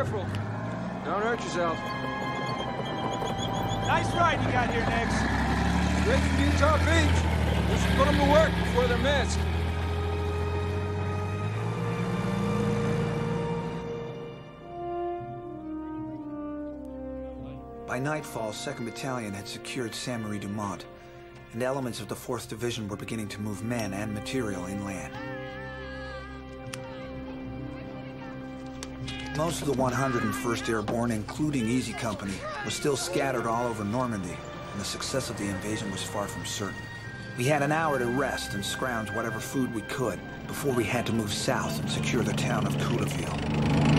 Careful. Don't hurt yourself. Nice ride you got here, Nix. Great from Utah Beach. We should put them to work before they're missed. By nightfall, 2nd Battalion had secured Saint-Marie-Dumont, and elements of the 4th Division were beginning to move men and material inland. Most of the 101st Airborne, including Easy Company, was still scattered all over Normandy, and the success of the invasion was far from certain. We had an hour to rest and scrounge whatever food we could before we had to move south and secure the town of Colleville.